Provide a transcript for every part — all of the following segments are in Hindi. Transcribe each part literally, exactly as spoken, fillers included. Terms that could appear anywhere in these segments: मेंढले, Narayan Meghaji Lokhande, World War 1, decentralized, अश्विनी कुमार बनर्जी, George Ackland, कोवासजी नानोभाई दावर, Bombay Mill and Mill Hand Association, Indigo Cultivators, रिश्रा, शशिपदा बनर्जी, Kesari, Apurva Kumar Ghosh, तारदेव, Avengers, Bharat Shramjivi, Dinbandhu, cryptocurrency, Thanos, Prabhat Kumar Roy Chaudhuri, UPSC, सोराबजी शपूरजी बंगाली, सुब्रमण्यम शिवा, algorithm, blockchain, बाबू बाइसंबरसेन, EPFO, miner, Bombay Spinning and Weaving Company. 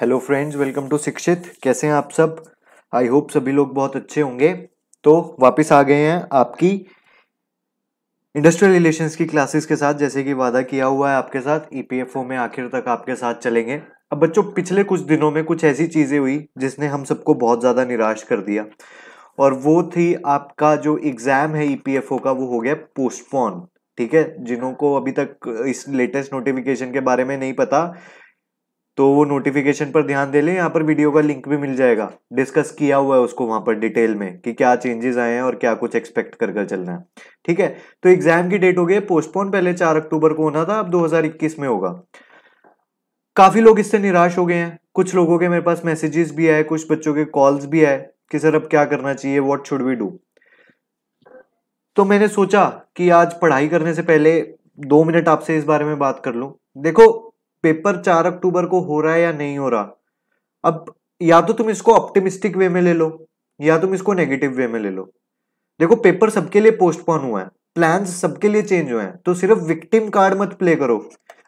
हेलो फ्रेंड्स, वेलकम टू शिक्षित। कैसे हैं आप सब? आई होप सभी लोग बहुत अच्छे होंगे। तो वापस आ गए हैं आपकी इंडस्ट्रियल रिलेशंस की क्लासेस के साथ, जैसे कि वादा किया हुआ है आपके साथ। ईपीएफओ में आखिर तक आपके साथ चलेंगे। अब बच्चों, पिछले कुछ दिनों में कुछ ऐसी चीज़ें हुई जिसने हम सबको बहुत ज़्यादा निराश कर दिया, और वो थी आपका जो एग्ज़ाम है ईपीएफओ का, वो हो गया पोस्टपोन। ठीक है, जिन्हों को अभी तक इस लेटेस्ट नोटिफिकेशन के बारे में नहीं पता तो वो नोटिफिकेशन पर ध्यान दे लें। यहाँ पर वीडियो का लिंक भी मिल जाएगा, डिस्कस किया हुआ है उसको वहाँ पर डिटेल में कि क्या चेंजेस आए हैं और क्या कुछ एक्सपेक्ट कर कर चलना है। ठीक है, तो एग्जाम की डेट हो गई पोस्टपोन। पहले चार अक्टूबर को होना था, अब दो हज़ार इक्कीस में होगा। काफ़ी लोग इससे निराश हो गए हैं। कुछ लोगों के मेरे पास मैसेजेस भी आए, कुछ बच्चों के कॉल्स भी आए कि सर अब क्या करना चाहिए, व्हाट शुड वी डू। तो मैंने सोचा कि आज पढ़ाई करने से पहले दो मिनट आपसे इस बारे में बात कर लूँ। देखो, पेपर चार अक्टूबर को हो रहा है या नहीं हो रहा, अब या तो तुम इसको ऑप्टिमिस्टिक वे में ले लो या तुम इसको नेगेटिव वे में ले लो। देखो, पेपर सबके लिए पोस्टपोन हुआ है, प्लान्स सबके लिए चेंज हुए हैं, तो सिर्फ विक्टिम कार्ड मत प्ले करो।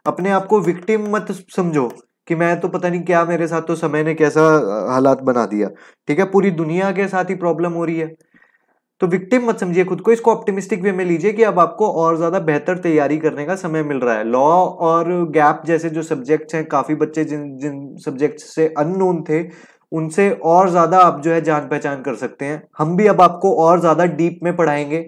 अपने आप को विक्टिम मत समझो कि मैं तो पता नहीं क्या, मेरे साथ तो समय ने कैसा हालात बना दिया। ठीक है, पूरी दुनिया के साथ ही प्रॉब्लम हो रही है, तो विक्टिम मत समझिए खुद को। इसको ऑप्टिमिस्टिक वे में लीजिए कि अब आपको और ज़्यादा बेहतर तैयारी करने का समय मिल रहा है। लॉ और गैप जैसे जो सब्जेक्ट्स हैं, काफ़ी बच्चे जिन जिन सब्जेक्ट्स से अननोन थे उनसे और ज़्यादा आप जो है जान पहचान कर सकते हैं। हम भी अब आपको और ज़्यादा डीप में पढ़ाएंगे,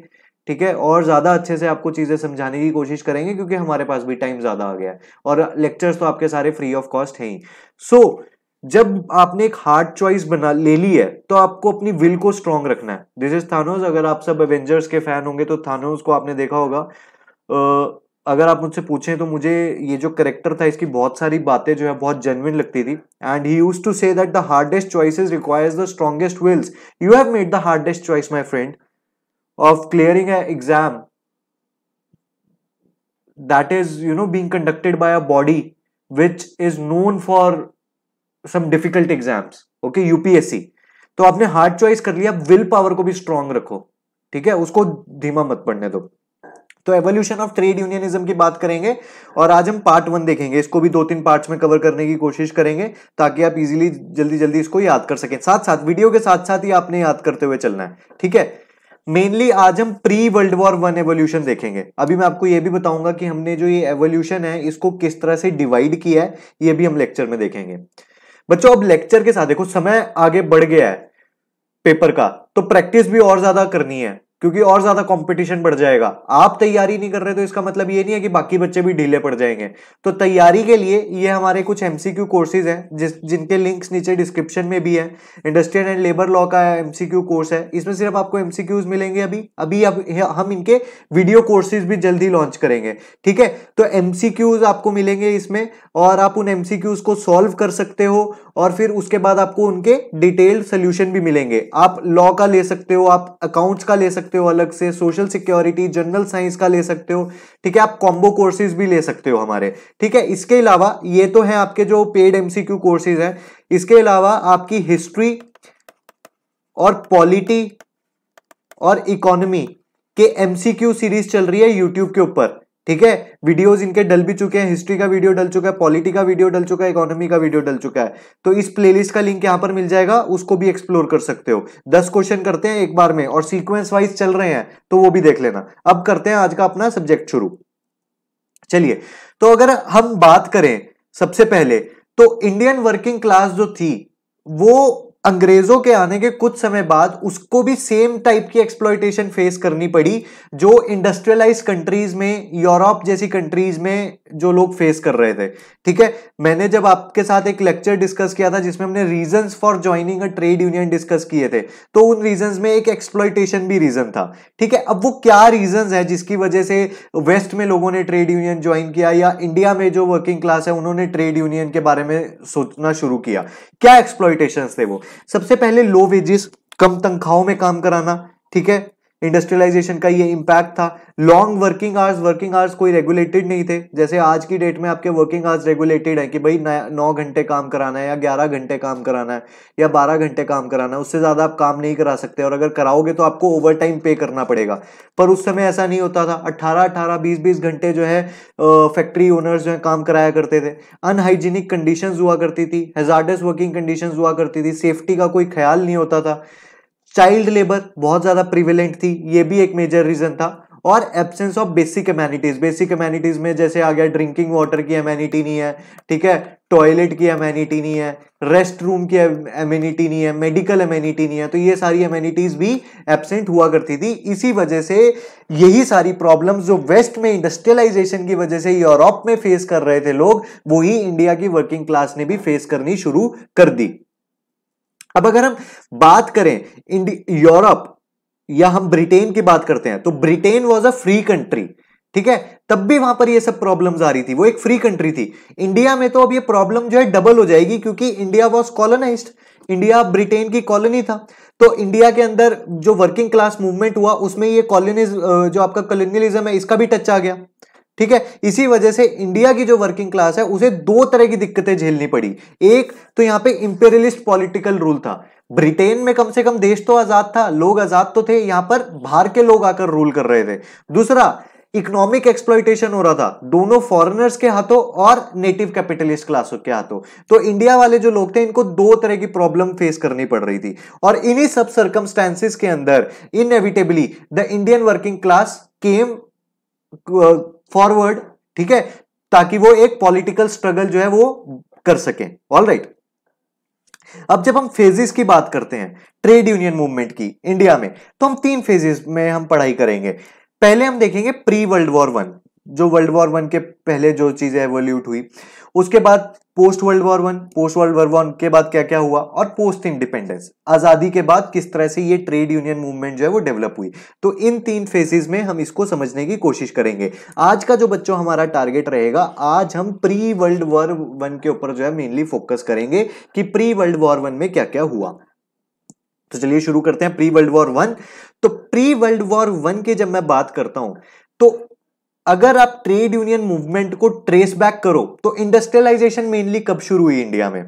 ठीक है, और ज़्यादा अच्छे से आपको चीज़ें समझाने की कोशिश करेंगे, क्योंकि हमारे पास भी टाइम ज़्यादा आ गया है और लेक्चर्स तो आपके सारे फ्री ऑफ कॉस्ट हैं ही। सो जब आपने एक हार्ड चॉइस बना ले ली है तो आपको अपनी विल को स्ट्रांग रखना है। This is Thanos. अगर आप सब एवेंजर्स के फैन होंगे तो थानोस को आपने देखा होगा। अगर आप मुझसे पूछें तो मुझे ये जो करेक्टर था, इसकी बहुत सारी बातें जो है बहुत जेन्युइन लगती थी। And he used to say that the hardest choices requires the strongest wills. You have made the hardest choice my friend of clearing a exam that is you know being conducted by a body which is known for some difficult exams. Okay, UPSC. तो आपने हार्ड चॉइस कर लिया, विल पावर को भी स्ट्रांग रखो, ठीक है, उसको धीमा मत पड़ने दो। तो एवोल्यूशन ऑफ ट्रेड यूनियनिज्म की बात करेंगे और आज हम पार्ट वन देखेंगे। इसको भी दो तीन पार्ट्स में कवर करने की कोशिश करेंगे ताकि आप इजीली जल्दी जल्दी इसको याद कर सकें। साथ साथ वीडियो के साथ साथ ही आपने याद करते हुए चलना है, ठीक है। मेनली आज हम pre world war one evolution देखेंगे। अभी मैं आपको ये भी बताऊंगा कि हमने जो ये एवोल्यूशन है इसको किस तरह से डिवाइड किया है, ये भी हम लेक्चर में देखेंगे। बच्चों, अब लेक्चर के साथ देखो, समय आगे बढ़ गया है पेपर का, तो प्रैक्टिस भी और ज्यादा करनी है क्योंकि और ज्यादा कंपटीशन बढ़ जाएगा। आप तैयारी नहीं कर रहे तो इसका मतलब ये नहीं है कि बाकी बच्चे भी ढीले पड़ जाएंगे। तो तैयारी के लिए ये हमारे कुछ एमसीक्यू कोर्सेज हैं जिस जिनके लिंक्स नीचे डिस्क्रिप्शन में भी है। इंडस्ट्रियल एंड लेबर लॉ का एमसीक्यू कोर्स है, इसमें सिर्फ आपको एमसीक्यूज मिलेंगे। अभी अभी अब हम इनके वीडियो कोर्सेज भी जल्दी लॉन्च करेंगे, ठीक है। तो एमसीक्यूज आपको मिलेंगे इसमें, और आप उन एमसीक्यूज को सॉल्व कर सकते हो और फिर उसके बाद आपको उनके डिटेल्ड सोल्यूशन भी मिलेंगे। आप लॉ का ले सकते हो, आप अकाउंट्स का ले सकते हो हो अलग से, सोशल सिक्योरिटी, जनरल साइंस का ले सकते हो, ठीक है। आप कॉम्बो कोर्सेज भी ले सकते हो हमारे, ठीक है। इसके अलावा ये तो है आपके जो पेड एमसीक्यू कोर्सेज हैं, इसके अलावा आपकी हिस्ट्री और पॉलिटी और इकोनॉमी के एमसीक्यू सीरीज चल रही है यूट्यूब के ऊपर, ठीक है। वीडियोस इनके डल भी चुके हैं, हिस्ट्री का वीडियो डल चुका है, पॉलिटी का वीडियो डल चुका है, इकोनॉमी का वीडियो डल चुका है। तो इस प्लेलिस्ट का लिंक यहाँ पर मिल जाएगा, उसको भी एक्सप्लोर कर सकते हो। दस क्वेश्चन करते हैं एक बार में और सीक्वेंस वाइज चल रहे हैं, तो वो भी देख लेना। अब करते हैं आज का अपना सब्जेक्ट शुरू। चलिए, तो अगर हम बात करें सबसे पहले तो इंडियन वर्किंग क्लास जो थी वो अंग्रेजों के आने के कुछ समय बाद उसको भी सेम टाइप की एक्सप्लॉयटेशन फेस करनी पड़ी जो इंडस्ट्रियलाइज कंट्रीज में, यूरोप जैसी कंट्रीज में जो लोग फेस कर रहे थे, ठीक है। मैंने जब आपके साथ एक लेक्चर डिस्कस किया था जिसमें हमने reasons for joining a trade union discuss किए थे, तो उन रीजंस में एक एक्सप्लॉयटेशन भी रीजन था, ठीक है। अब वो क्या रीजंस है जिसकी वजह से वेस्ट में लोगों ने ट्रेड यूनियन ज्वाइन किया या इंडिया में जो वर्किंग क्लास है उन्होंने ट्रेड यूनियन के बारे में सोचना शुरू किया, क्या एक्सप्लॉयटेशन थे वो? सबसे पहले लो वेजेस, कम तनख्वाहों में काम कराना, ठीक है। इंडस्ट्रियलाइजेशन का ये इम्पैक्ट था। Long working hours, working hours कोई रेगुलेटेड नहीं थे, जैसे आज की डेट में आपके वर्किंग आवर्स रेगुलेटेड हैं कि भाई नौ घंटे काम कराना है या ग्यारह घंटे काम कराना है या बारह घंटे काम कराना है, उससे ज़्यादा आप काम नहीं करा सकते और अगर कराओगे तो आपको ओवर टाइम पे करना पड़ेगा। पर उस समय ऐसा नहीं होता था, अट्ठारह अट्ठारह बीस बीस घंटे जो है फैक्ट्री ओनर्स जो है काम कराया करते थे। अनहाइजीनिक कंडीशंस हुआ करती थी, हैजार्डस वर्किंग कंडीशंस हुआ करती थी, सेफ्टी का कोई ख्याल नहीं होता था, चाइल्ड लेबर बहुत ज़्यादा प्रिवेलेंट थी, ये भी एक मेजर रीज़न था। और absence of basic amenities, basic amenities में जैसे आ गया ड्रिंकिंग वाटर की एमेनिटी नहीं है, ठीक है, टॉयलेट की एमेनिटी नहीं है, रेस्ट रूम की एमेनिटी नहीं है, मेडिकल एमेनिटी नहीं है, तो ये सारी एमेनिटीज़ भी एब्सेंट हुआ करती थी। इसी वजह से यही सारी प्रॉब्लम्स जो वेस्ट में इंडस्ट्रियलाइजेशन की वजह से यूरोप में फेस कर रहे थे लोग, वही इंडिया की वर्किंग क्लास ने भी फेस करनी शुरू कर दी। अब अगर हम बात करें यूरोप या हम ब्रिटेन की बात करते हैं, तो Britain was a free country, ठीक है, तब भी वहां पर ये सब प्रॉब्लम्स आ रही थी, वो एक फ्री कंट्री थी। इंडिया में तो अब ये प्रॉब्लम जो है डबल हो जाएगी क्योंकि India was colonised, India Britain की कॉलोनी था, तो इंडिया के अंदर जो वर्किंग क्लास मूवमेंट हुआ उसमें ये कॉलोनिज्म जो आपका कॉलोनियलिज्म है इसका भी टच आ गया, ठीक है। इसी वजह से इंडिया की जो वर्किंग क्लास है उसे दो तरह की दिक्कतें झेलनी पड़ी। एक तो यहाँ पे इंपीरियलिस्ट पॉलिटिकल रूल था, ब्रिटेन में कम से कम देश तो आजाद था, लोग आजाद तो थे, यहाँ पर बाहर के लोग आकर रूल कर रहे थे। दूसरा इकोनॉमिक एक्सप्लॉइटेशन हो रहा था दोनों फॉरेनर्स के हाथों और नेटिव कैपिटलिस्ट क्लासों के हाथों, तो इंडिया वाले जो लोग थे इनको दो तरह की प्रॉब्लम फेस करनी पड़ रही थी। और इन्हीं सब सर्कमस्टेंसेस के अंदर inevitably the Indian working class came forward, ठीक है, ताकि वो एक पॉलिटिकल स्ट्रगल जो है वो कर सकें। ऑल राइट, अब जब हम फेजेस की बात करते हैं ट्रेड यूनियन मूवमेंट की इंडिया में, तो हम तीन फेजेस में हम पढ़ाई करेंगे। पहले हम देखेंगे प्री वर्ल्ड वॉर वन, जो वर्ल्ड वॉर वन के पहले जो चीजें एवोल्यूट हुई, उसके बाद post world war one, post world war one के बाद क्या क्या हुआ, और पोस्ट इंडिपेंडेंस आजादी के बाद किस तरह से ये ट्रेड यूनियन मूवमेंट जो है वो डेवलप हुई। तो इन तीन फेजेस में हम इसको समझने की कोशिश करेंगे। आज का जो बच्चों हमारा टारगेट रहेगा, आज हम प्री वर्ल्ड वॉर वन के ऊपर जो है मेनली फोकस करेंगे कि प्री वर्ल्ड वॉर वन में क्या क्या हुआ। तो चलिए शुरू करते हैं प्री वर्ल्ड वॉर वन। तो प्री वर्ल्ड वॉर वन की जब मैं बात करता हूं, तो अगर आप ट्रेड यूनियन मूवमेंट को ट्रेस बैक करो तो इंडस्ट्रियलाइजेशन मेनली कब शुरू हुई इंडिया में?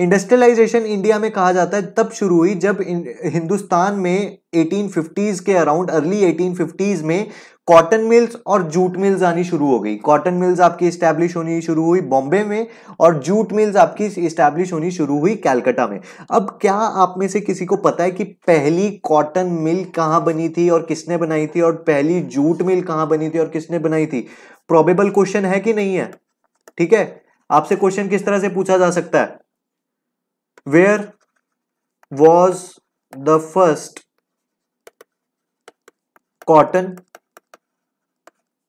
इंडस्ट्रियलाइजेशन इंडिया में कहा जाता है तब शुरू हुई जब हिंदुस्तान में एटीन फिफ्टीज़ के अराउंड, अर्ली एटीन फिफ्टीज़ में कॉटन मिल्स और जूट मिल्स आनी शुरू हो गई। कॉटन मिल्स आपकी इस्टेब्लिश होनी शुरू हुई बॉम्बे में और जूट मिल्स आपकी इस्टेब्लिश होनी शुरू हुई कैलकाटा में। अब क्या आप में से किसी को पता है कि पहली कॉटन मिल कहाँ बनी थी और किसने बनाई थी, और पहली जूट मिल कहाँ बनी थी और किसने बनाई थी? प्रोबेबल क्वेश्चन है कि नहीं है? ठीक है, आपसे क्वेश्चन किस तरह से पूछा जा सकता है, where was the first cotton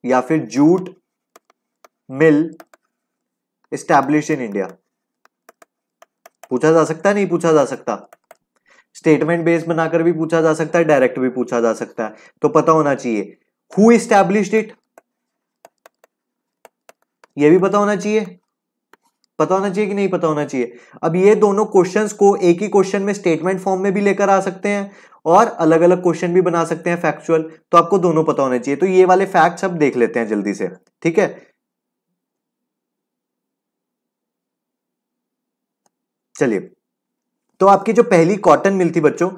या फिर jute mill establish in India? पूछा जा सकता है, नहीं पूछा जा सकता? स्टेटमेंट बेस बनाकर भी पूछा जा सकता है, डायरेक्ट भी पूछा जा सकता है, तो पता होना चाहिए हु एस्टैब्लिश्ड इट, ये भी पता होना चाहिए। पता होना चाहिए कि नहीं पता होना चाहिए? अब ये दोनों क्वेश्चंस को एक ही क्वेश्चन में स्टेटमेंट फॉर्म में भी लेकर आ सकते हैं और अलग अलग क्वेश्चन भी बना सकते हैं फैक्चुअल, तो आपको दोनों पता होने चाहिए। तो ये वाले फैक्ट्स अब देख लेते हैं जल्दी से, ठीक है। चलिए, तो आपकी जो पहली कॉटन मिल थी बच्चों,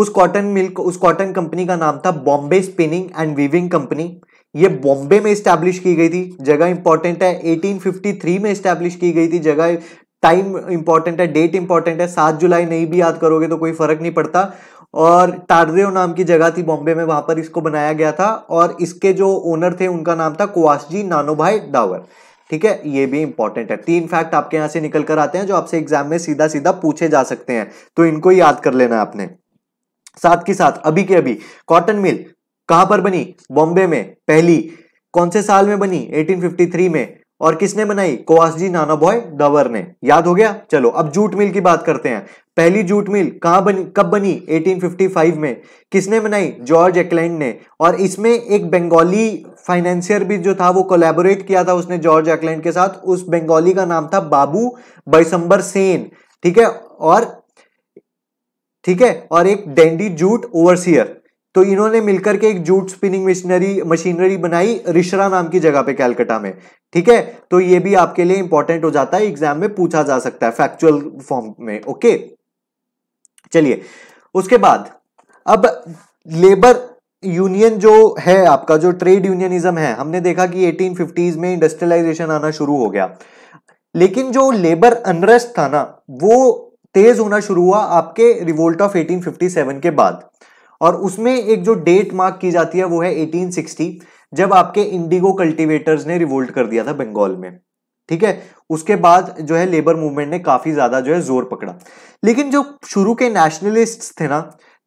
उस कॉटन मिल उस कॉटन कंपनी का नाम था Bombay spinning and weaving company. ये बॉम्बे में स्टैब्लिश की गई थी, जगह इंपॉर्टेंट है, एटीन फिफ्टी थ्री में स्टैब्लिश की गई थी, जगह टाइम इंपॉर्टेंट है, डेट इंपॉर्टेंट है, सात जुलाई नहीं भी याद करोगे तो कोई फर्क नहीं पड़ता। और तारदेव नाम की जगह थी बॉम्बे में, वहां पर इसको बनाया गया था और इसके जो ओनर थे उनका नाम था कोवासजी नानोभाई दावर, ठीक है, ये भी इंपॉर्टेंट है। तीन फैक्ट आपके यहाँ से निकल कर आते हैं जो आपसे एग्जाम में सीधा सीधा पूछे जा सकते हैं, तो इनको याद कर लेना आपने। साथ के साथ अभी के अभी कॉटन मिल कहां पर बनी? बॉम्बे में। पहली कौन से साल में बनी? एटीन फिफ्टी थ्री में, और किसने बनाई? कोवासजी नानाभाई दावर ने। याद हो गया? चलो अब जूट मिल की बात करते हैं। पहली जूट मिल कहां बनी, कब बनी? एटीन फिफ्टी फाइव में। किसने बनाई? जॉर्ज एक्लैंड ने। और इसमें एक बंगाली फाइनेंशियर भी जो था वो कोलैबोरेट किया था उसने जॉर्ज एक्लैंड के साथ, उस बंगाली का नाम था बाबू बाइसंबरसेन, ठीक है, और ठीक है, और एक डेंडी जूट ओवरसियर, तो इन्होंने मिलकर के एक जूट स्पिनिंग मशीनरी मशीनरी बनाई रिश्रा नाम की जगह पे कलकत्ता में, ठीक है। तो ये भी आपके लिए इंपॉर्टेंट हो जाता है, एग्जाम में पूछा जा सकता है फैक्चुअल फॉर्म में, ओके। चलिए उसके बाद अब लेबर यूनियन जो है आपका, जो ट्रेड यूनियनिज्म है, हमने देखा कि एटीन फिफ्टीज में इंडस्ट्रियलाइजेशन आना शुरू हो गया, लेकिन जो लेबर अनरेस्ट था ना वो तेज होना शुरू हुआ आपके revolt of eighteen fifty seven के बाद। और उसमें एक जो डेट मार्क की जाती है वो है एटीन सिक्सटी, जब आपके इंडिगो कल्टीवेटर्स ने रिवोल्ट कर दिया था बंगाल में, ठीक है। उसके बाद जो है लेबर मूवमेंट ने काफी ज्यादा जो है जोर पकड़ा। लेकिन जो शुरू के नेशनलिस्ट्स थे ना,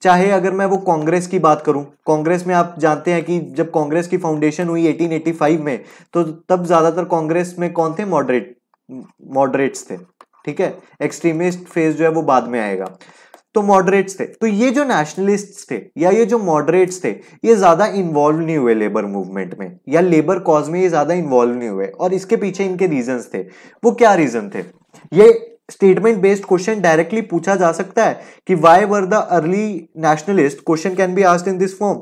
चाहे अगर मैं वो कांग्रेस की बात करूं, कांग्रेस में आप जानते हैं कि जब कांग्रेस की फाउंडेशन हुई एटीन एटी फाइव में, तो तब ज्यादातर कांग्रेस में कौन थे, मॉडरेट मॉडरेट्स थे, ठीक है। एक्सट्रीमिस्ट फेज जो है वो बाद में आएगा, तो मॉडरेट्स थे। तो ये जो नेशनलिस्ट्स थे या ये जो मॉडरेट्स थे, ये ज्यादा इन्वॉल्व नहीं हुए लेबर मूवमेंट में या लेबर कॉज में, ये ज्यादा इन्वॉल्व नहीं हुए। और इसके पीछे इनके रीजंस थे। वो क्या रीजन थे, ये स्टेटमेंट बेस्ड क्वेश्चन डायरेक्टली पूछा जा सकता है कि why were the early nationalist, question can be asked in this form,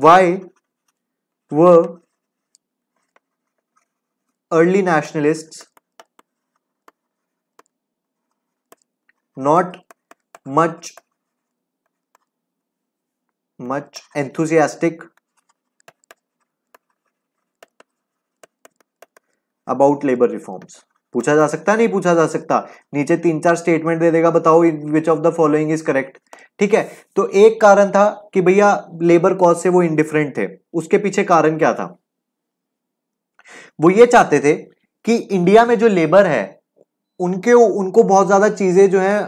why were early nationalist not much much enthusiastic about labor reforms, पूछा जा सकता नहीं पूछा जा सकता। नीचे तीन चार स्टेटमेंट दे देगा, बताओ which of the following is correct, ठीक है। तो एक कारण था कि भैया लेबर कॉज से वो इंडिफरेंट थे। उसके पीछे कारण क्या था, वो ये चाहते थे कि इंडिया में जो लेबर है उनके उनको बहुत ज्यादा चीजें जो है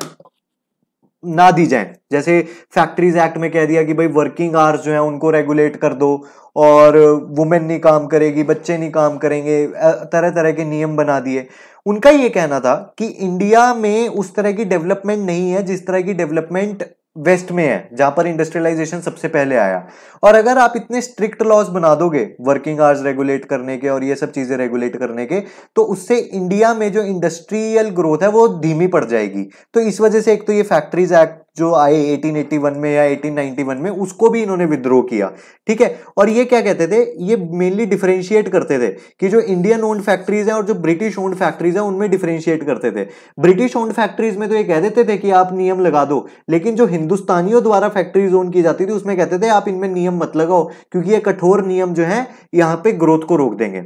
ना दी जाए, जैसे फैक्ट्रीज एक्ट में कह दिया कि भाई वर्किंग आवर्स जो है उनको रेगुलेट कर दो, और वुमेन नहीं काम करेगी, बच्चे नहीं काम करेंगे, तरह तरह के नियम बना दिए। उनका ये कहना था कि इंडिया में उस तरह की डेवलपमेंट नहीं है जिस तरह की डेवलपमेंट वेस्ट में है, जहां पर इंडस्ट्रियलाइजेशन सबसे पहले आया। और अगर आप इतने स्ट्रिक्ट लॉज बना दोगे वर्किंग आवर्स रेगुलेट करने के और ये सब चीजें रेगुलेट करने के, तो उससे इंडिया में जो इंडस्ट्रियल ग्रोथ है वो धीमी पड़ जाएगी। तो इस वजह से एक तो ये फैक्ट्रीज एक्ट जो आए एटीन एटी वन में या एटीन नाइंटी वन में, उसको भी इन्होंने विद्रो किया, ठीक है। और ये क्या कहते थे, ये मेनली डिफरेंशिएट करते थे कि जो इंडियन ओन्ड फैक्ट्रीज हैं और जो ब्रिटिश ओन्ड फैक्ट्रीज हैं उनमें डिफरेंशिएट करते थे। ब्रिटिश ओन्ड फैक्ट्रीज में तो ये कह देते थे कि आप नियम लगा दो, लेकिन जो हिंदुस्तानियों द्वारा फैक्ट्रीज ओन की जाती थी उसमें कहते थे आप इनमें नियम मत लगाओ, क्योंकि ये कठोर नियम जो है यहाँ पे ग्रोथ को रोक देंगे,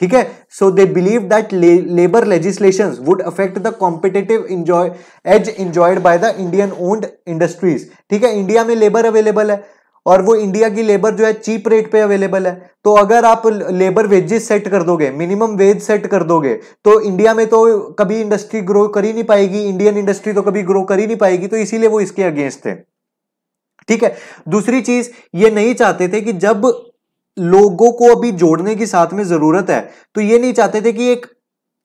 ठीक है। So they believe that labour legislations would affect the competitive enjoy edge enjoyed by the Indian owned industries, ठीक है। इंडिया में लेबर अवेलेबल है और वो इंडिया की लेबर जो है चीप रेट पे अवेलेबल है, तो अगर आप लेबर वेजेस सेट कर दोगे, मिनिमम वेज सेट कर दोगे, तो इंडिया में तो कभी इंडस्ट्री ग्रो कर ही नहीं पाएगी, इंडियन इंडस्ट्री तो कभी ग्रो कर ही नहीं पाएगी। तो इसीलिए वो इसके अगेंस्ट थे, ठीक है। दूसरी चीज ये नहीं चाहते थे कि जब लोगों को अभी जोड़ने की साथ में जरूरत है, तो ये नहीं चाहते थे कि एक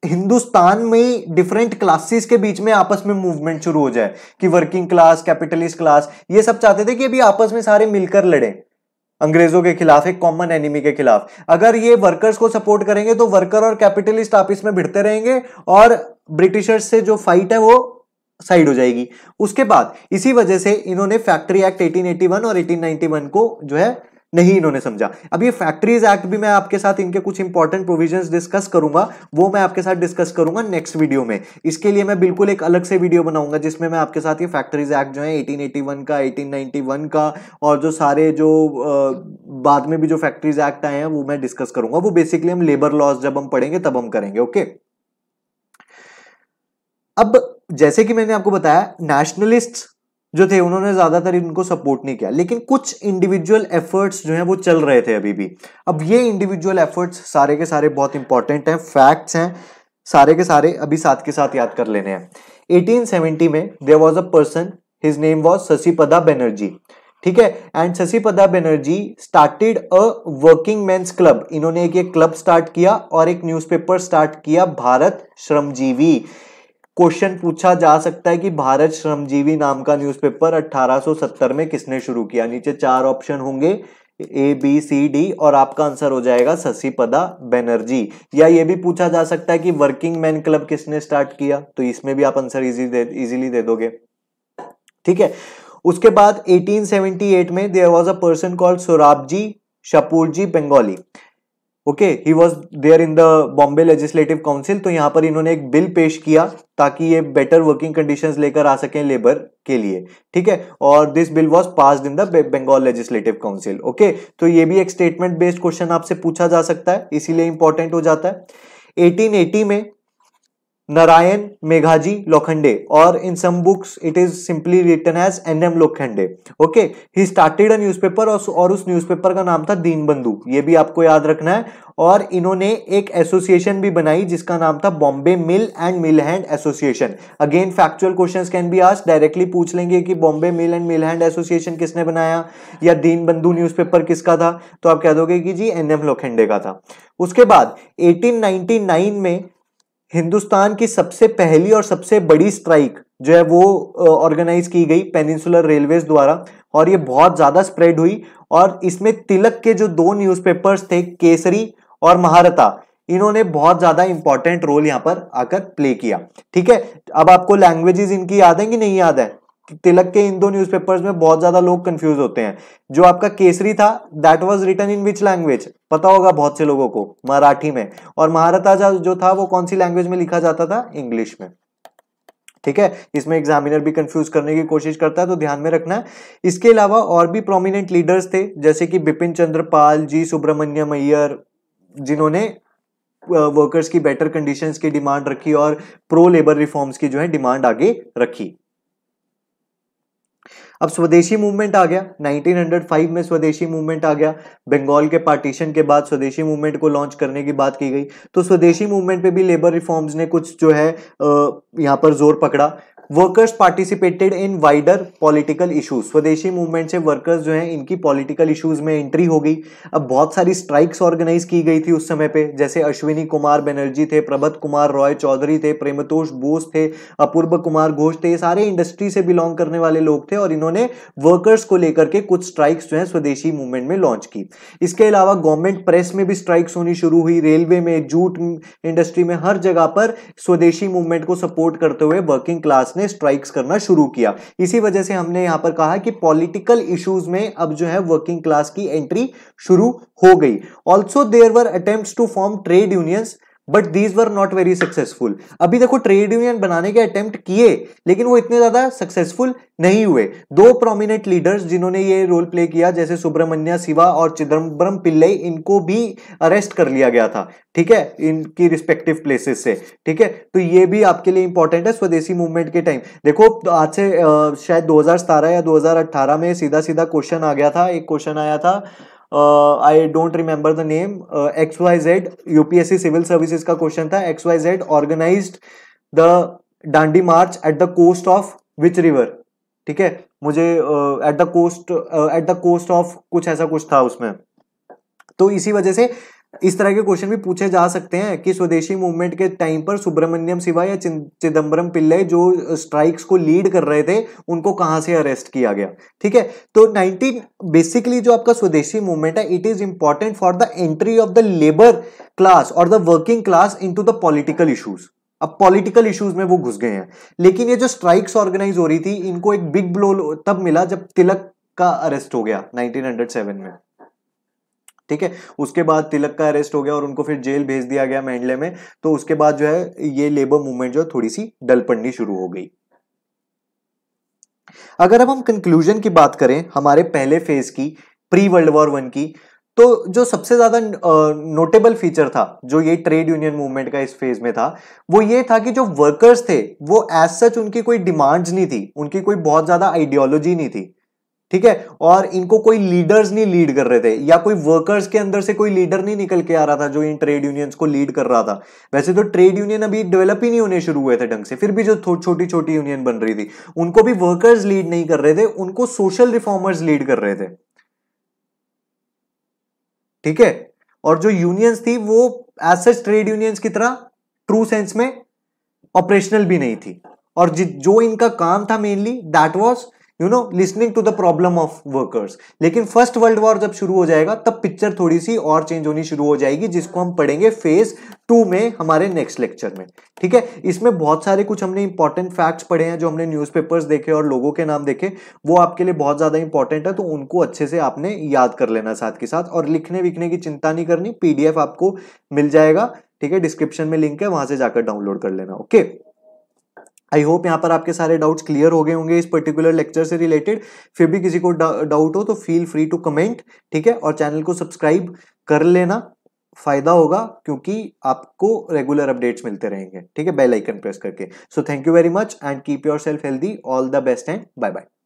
हिंदुस्तान में डिफरेंट क्लासेस के बीच में आपस में मूवमेंट शुरू हो जाए कि वर्किंग क्लास, कैपिटलिस्ट क्लास, ये सब चाहते थे कि अभी आपस में सारे मिलकर लड़ें अंग्रेजों के खिलाफ, एक कॉमन एनिमी के खिलाफ। अगर ये वर्कर्स को सपोर्ट करेंगे तो वर्कर और कैपिटलिस्ट आपस में भिड़ते रहेंगे और ब्रिटिशर्स से जो फाइट है वो साइड हो जाएगी। उसके बाद इसी वजह से इन्होंने factory act eighteen eighty one और एटीन नाइंटी वन को जो है नहीं इन्होंने समझा। अब ये फैक्ट्रीज एक्ट भी मैं आपके साथ इनके कुछ इंपॉर्टेंट प्रोविजंस डिस्कस करूंगा, वो मैं आपके साथ डिस्कस करूंगा नेक्स्ट वीडियो में। इसके लिए मैं बिल्कुल एक अलग से वीडियो बनाऊंगा जिसमें मैं आपके साथ ये फैक्ट्रीज एक्ट जो है एटीन एटी वन का, एटीन नाइंटी वन का, और जो सारे जो बाद में भी जो फैक्ट्रीज एक्ट आए हैं वो मैं डिस्कस करूंगा। वो बेसिकली हम लेबर लॉज जब हम पढ़ेंगे तब हम करेंगे, ओके। अब जैसे कि मैंने आपको बताया, नेशनलिस्ट जो थे उन्होंने ज्यादातर इनको सपोर्ट नहीं किया, लेकिन कुछ इंडिविजुअल एफर्ट्स जो हैं वो चल रहे थे अभी भी। अब ये इंडिविजुअल एफर्ट्स सारे के सारे बहुत इंपॉर्टेंट हैं, फैक्ट्स हैं, सारे के सारे अभी साथ के साथ याद कर लेने हैं। एटीन सेवेंटी में there was a person, his name was शशिपदा बनर्जी, ठीक है। And शशिपदा बनर्जी started a working men's club, इन्होंने एक, एक क्लब स्टार्ट किया और एक न्यूज़पेपर स्टार्ट किया, भारत श्रमजीवी। क्वेश्चन पूछा जा सकता है कि भारत श्रमजीवी नाम का न्यूज़पेपर अठारह सौ सत्तर में किसने शुरू किया। नीचे चार ऑप्शन होंगे ए, बी, सी, डी, और आपका आंसर हो जाएगा शशिपदा बनर्जी। या ये भी पूछा जा सकता है कि वर्किंग मैन क्लब किसने स्टार्ट किया, तो इसमें भी आप आंसर इजी दे, इजीली दे दोगे, ठीक है। उसके बाद eighteen seventy-eight में there was a person called सोराबजी शपूरजी बंगाली, okay, he was there in the Bombay legislative council. तो यहाँ पर इन्होंने एक बिल पेश किया ताकि ये बेटर वर्किंग कंडीशंस लेकर आ सकें लेबर के लिए, ठीक है। और this bill was passed in the Bengal legislative council, okay. तो ये भी एक स्टेटमेंट बेस्ड क्वेश्चन आपसे पूछा जा सकता है, इसीलिए इंपॉर्टेंट हो जाता है। eighteen eighty में नारायण मेघाजी लोखंडे, और in some books it is simply written as N M Lokhande, okay, he started a newspaper और उस न्यूज़पेपर का नाम था दीनबंधु, ये भी आपको याद रखना है। और इन्होंने एक एसोसिएशन भी बनाई जिसका नाम था Bombay mill and mill hand association. Again factual questions can be asked, directly पूछ लेंगे कि Bombay mill and mill hand association किसने बनाया या दीनबंधु न्यूज़पेपर किसका था, तो आप कह दोगे कि जी एन एम लोखंडे का था। उसके बाद एटीन नाइनटी नाइन में हिंदुस्तान की सबसे पहली और सबसे बड़ी स्ट्राइक जो है वो ऑर्गेनाइज की गई पेनिनसुलर रेलवेज द्वारा, और ये बहुत ज़्यादा स्प्रेड हुई। और इसमें तिलक के जो दो न्यूज़पेपर्स थे, केसरी और महारथा, इन्होंने बहुत ज़्यादा इंपॉर्टेंट रोल यहाँ पर आकर प्ले किया, ठीक है। अब आपको लैंग्वेजेस इनकी याद है कि नहीं याद है? तिलक के इन दो न्यूज़पेपर्स में बहुत ज़्यादा लोग कंफ्यूज होते हैं। जो आपका केसरी था, that was written in which language, पता होगा बहुत से लोगों को, मराठी में। और महारथा जो था वो कौन सी लैंग्वेज में लिखा जाता था? इंग्लिश में, ठीक है। इसमें एग्जामिनर भी कंफ्यूज करने की कोशिश करता है, तो ध्यान में रखना है। इसके अलावा और भी प्रोमिनेंट लीडर्स थे जैसे कि बिपिन चंद्र पाल जी, सुब्रमण्यम अय्यर, जिन्होंने वर्कर्स की बेटर कंडीशंस की डिमांड रखी और प्रो लेबर रिफॉर्म्स की जो है डिमांड आगे रखी। अब स्वदेशी मूवमेंट आ गया, नाइनटीन ओ फाइव में स्वदेशी मूवमेंट आ गया। बंगाल के पार्टीशन के बाद स्वदेशी मूवमेंट को लॉन्च करने की बात की गई, तो स्वदेशी मूवमेंट पे भी लेबर रिफॉर्म्स ने कुछ जो है यहाँ पर जोर पकड़ा। Workers participated in wider political issues, swadeshi movement से वर्कर्स जो हैं इनकी पॉलिटिकल इशूज में एंट्री हो गई। अब बहुत सारी स्ट्राइक्स ऑर्गेनाइज की गई थी उस समय पे, जैसे अश्विनी कुमार बनर्जी थे, प्रभत कुमार रॉय चौधरी थे, प्रेमतोष बोस थे, अपूर्व कुमार घोष थे, ये सारे इंडस्ट्री से बिलोंग करने वाले लोग थे और इन्होंने वर्कर्स को लेकर के कुछ स्ट्राइक्स जो है स्वदेशी मूवमेंट में लॉन्च की। इसके अलावा गवर्नमेंट प्रेस में भी स्ट्राइक्स होनी शुरू हुई, रेलवे में, जूट इंडस्ट्री में, हर जगह पर स्वदेशी मूवमेंट को सपोर्ट करते हुए वर्किंग क्लास ने स्ट्राइक्स करना शुरू किया। इसी वजह से हमने यहां पर कहा कि पॉलिटिकल इश्यूज में अब जो है वर्किंग क्लास की एंट्री शुरू हो गई। Also there were attempts to form trade unions but these were not very successful. अभी देखो ट्रेड यूनियन बनाने के अटेम्प्ट किए लेकिन वो इतने ज्यादा सक्सेसफुल नहीं हुए। दो प्रोमिनेंट लीडर्स जिन्होंने ये रोल प्ले किया जैसे सुब्रमण्यम शिवा और चिदम्बरम पिल्लई, इनको भी अरेस्ट कर लिया गया था, ठीक है, इनकी रिस्पेक्टिव प्लेसेस से, ठीक है। तो ये भी आपके लिए इंपॉर्टेंट है स्वदेशी मूवमेंट के टाइम। देखो आज से आ, शायद दो हजार सतारह या दो हजार अट्ठारह में सीधा सीधा क्वेश्चन आ गया था, एक क्वेश्चन आया था, I don't remember the name, X Y Z, UPSC civil services का क्वेश्चन था, X Y Z organised the Dandi march at the coast of which river, ठीक है, मुझे at the coast at the coast of कुछ ऐसा कुछ था उसमें। तो इसी वजह से इस तरह के क्वेश्चन भी पूछे जा सकते हैं कि स्वदेशी मूवमेंट के टाइम पर सुब्रमण्यम शिवा या चिदम्बरम पिल्लई जो स्ट्राइक्स को लीड कर रहे थे उनको कहां से अरेस्ट किया गया, ठीक है। तो नाइनटीन बेसिकली जो आपका स्वदेशी मूवमेंट है, it is important for the entry of the labour class और the working class into the political issues. अब पॉलिटिकल इश्यूज में वो घुस गए हैं, लेकिन ये जो स्ट्राइक्स ऑर्गेनाइज हो रही थी इनको एक बिग ब्लो तब मिला जब तिलक का अरेस्ट हो गया नाइनटीन ओ सेवन में, ठीक है। उसके बाद तिलक का अरेस्ट हो गया और उनको फिर जेल भेज दिया गया मेंढले में, तो उसके बाद जो है ये लेबर मूवमेंट जो थोड़ी सी डल पड़नी शुरू हो गई। अगर अब हम कंक्लूजन की बात करें हमारे पहले फेज की, प्री वर्ल्ड वॉर वन की, तो जो सबसे ज़्यादा नोटेबल फीचर था जो ये ट्रेड यूनियन मूवमेंट का इस फेज में था, वो ये था कि जो वर्कर्स थे वो एज सच उनकी कोई डिमांड्स नहीं थी, उनकी कोई बहुत ज़्यादा आइडियोलॉजी नहीं थी, ठीक है, और इनको कोई लीडर्स नहीं लीड कर रहे थे या कोई वर्कर्स के अंदर से कोई लीडर नहीं निकल के आ रहा था जो इन ट्रेड यूनियंस को लीड कर रहा था। वैसे तो ट्रेड यूनियन अभी डेवलप ही नहीं होने शुरू हुए थे ढंग से, फिर भी जो छोटी छोटी यूनियन बन रही थी उनको भी वर्कर्स लीड नहीं कर रहे थे, उनको सोशल रिफॉर्मर्स लीड कर रहे थे, ठीक है। और जो यूनियंस थी वो एज सच ट्रेड यूनियंस की तरह ट्रू सेंस में ऑपरेशनल भी नहीं थी, और जो इनका काम था mainly that was you know listening to the problem of workers. लेकिन फर्स्ट वर्ल्ड वॉर जब शुरू हो जाएगा तब पिक्चर थोड़ी सी और चेंज होनी शुरू हो जाएगी, जिसको हम पढ़ेंगे फेज टू में हमारे नेक्स्ट लेक्चर में। ठीक है, इसमें बहुत सारे कुछ हमने इंपॉर्टेंट फैक्ट्स पढ़े हैं जो हमने न्यूज़पेपर्स देखे और लोगों के नाम देखे, वो आपके लिए बहुत ज्यादा इंपॉर्टेंट है, तो उनको अच्छे से आपने याद कर लेना साथ के साथ। और लिखने विखने की चिंता नहीं करनी, पीडीएफ आपको मिल जाएगा। ठीक है, डिस्क्रिप्शन में लिंक है, वहां से जाकर डाउनलोड कर लेना। ओके, आई होप यहाँ पर आपके सारे डाउट्स क्लियर हो गए होंगे इस पर्टिकुलर लेक्चर से रिलेटेड। फिर भी किसी को डाउट हो तो फील फ्री टू कमेंट। ठीक है, और चैनल को सब्सक्राइब कर लेना, फायदा होगा क्योंकि आपको रेगुलर अपडेट्स मिलते रहेंगे। ठीक है, बेल आइकन प्रेस करके। So thank you very much and keep yourself healthy. All the best and bye bye.